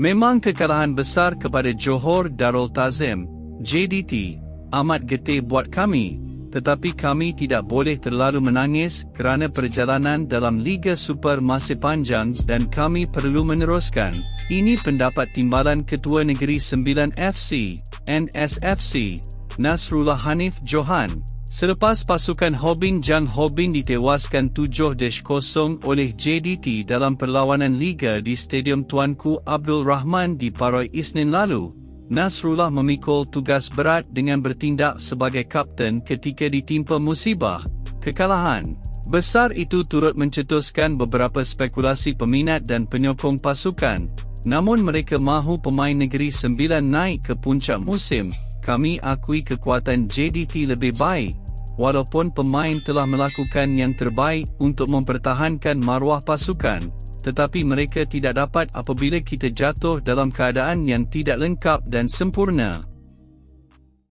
Memang kekalahan besar kepada Johor Darul Ta'zim, JDT, amat getih buat kami, tetapi kami tidak boleh terlalu menangis kerana perjalanan dalam Liga Super masih panjang dan kami perlu meneruskan. Ini pendapat Timbalan Ketua Negeri 9 FC, NSFC, Nasrullah Hanif Johan, selepas pasukan Hobin-Jang Hobin ditewaskan 7-0 oleh JDT dalam perlawanan Liga di Stadium Tuanku Abdul Rahman di Paroi Isnin lalu. Nasrullah memikul tugas berat dengan bertindak sebagai kapten ketika ditimpa musibah kekalahan besar itu turut mencetuskan beberapa spekulasi peminat dan penyokong pasukan, namun mereka mahu pemain negeri 9 naik ke puncak musim. Kami akui kekuatan JDT lebih baik, walaupun pemain telah melakukan yang terbaik untuk mempertahankan maruah pasukan, tetapi mereka tidak dapat apabila kita jatuh dalam keadaan yang tidak lengkap dan sempurna.